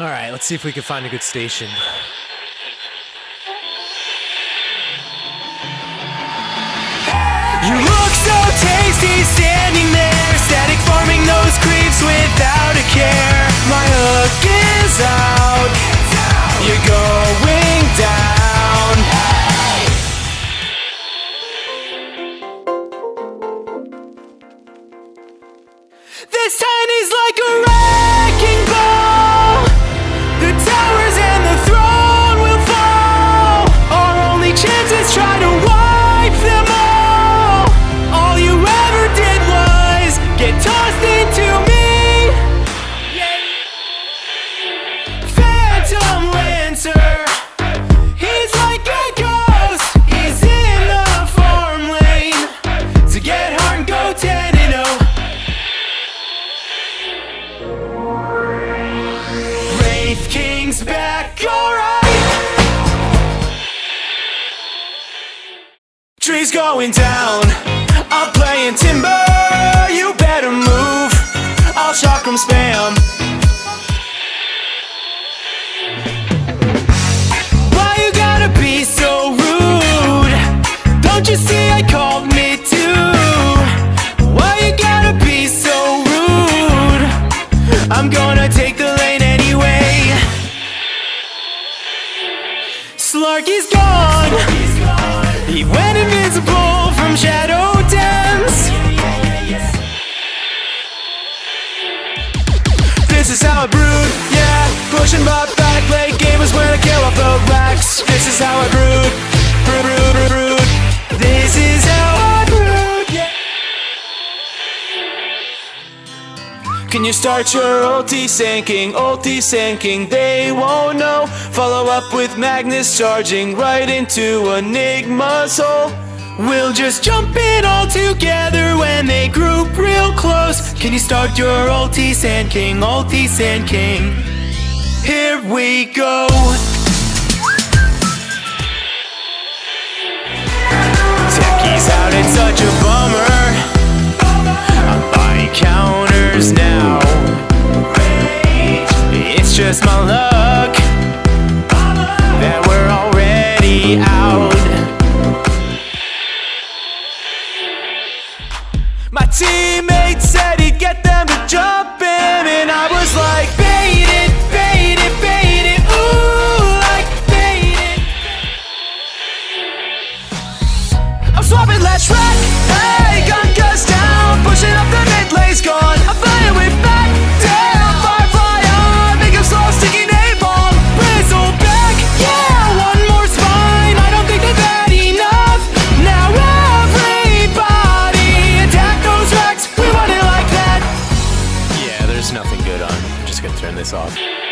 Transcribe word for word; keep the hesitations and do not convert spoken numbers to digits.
All right, let's see if we can find a good station. You look so tasty standing there, static forming those creeps without a care. My hook is out, you're going down. This time he's like a wrecking ball. The towers and the throne will fall. Our only chance is try to wipe them all. Tossed into me, yeah. Phantom Lancer, he's like a ghost. He's in the farm lane. To get hard and go ten and oh. Wraith King's back, alright. Trees going down, I'm playing timber. You better move, I'll chakram spam. Why you gotta be so rude? Don't you see I called me too? Why you gotta be so rude? I'm gonna take the lane anyway. Slarky's gone. He went invisible from Shadow Dance. This is how I brood, yeah. Push and pop back, late gamers when I kill off the racks. This is how I brood, brood, brood, brood, brood. This is how I brood, yeah. Can you start your ulti sinking, ulti sinking? They won't know. Follow up with Magnus charging right into Enigma's hole. We'll just jump in all together when they group real close. Can you start your ulti, Sand King, ulti, Sand King? Here we go. Techie's out, it's such a bummer. I'm buying counters now. It's just my luck that we're already out. My teammate said he'd get them to jump in, and I was like, bait it, bait it, bait it, ooh, like bait it. I'm swapping last track, hey, gun goes down, pushing up the mid lane's gone. I'm flying way back, down, firefly on, make him slow, sticky name bomb, bristle back, yeah, one more spine, I don't think they've had enough, now everybody. There's nothing good on. I'm just gonna turn this off.